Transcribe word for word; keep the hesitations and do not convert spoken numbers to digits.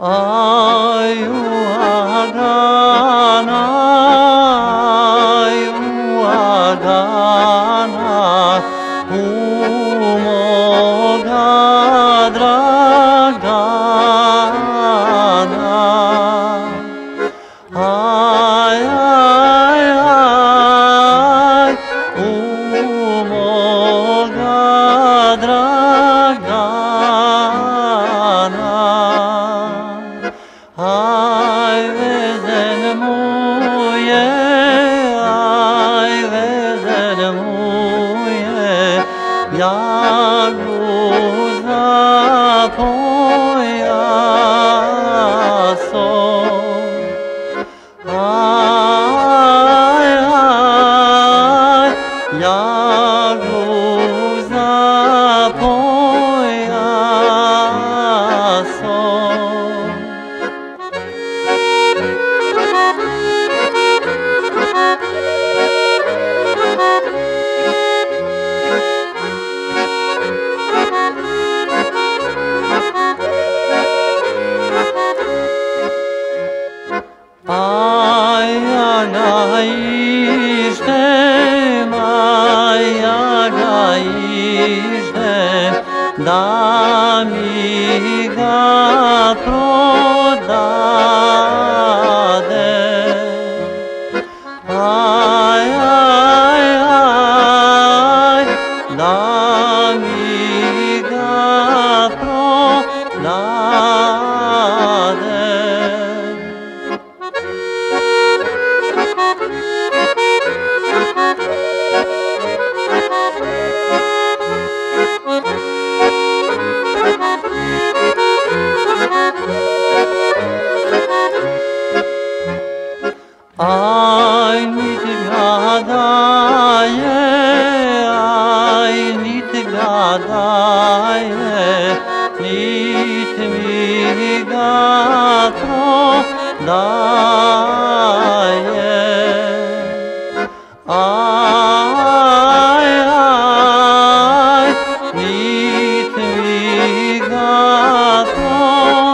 Ayu Agana, Ayu Agana, Moga Dragana, ay ay ay, Moga Dragana. Ay vezen muye, ay vezen muye, ya guza poya so. Ay ay, ya guza poya so. Agana ishte, Agana ishte, da mi ga prodade. Ay ay ay, da mi ga prodade. Ay nit gadaye, ay nit gadaye, nit mi gatro daye. Ay ay, nit mi gatro.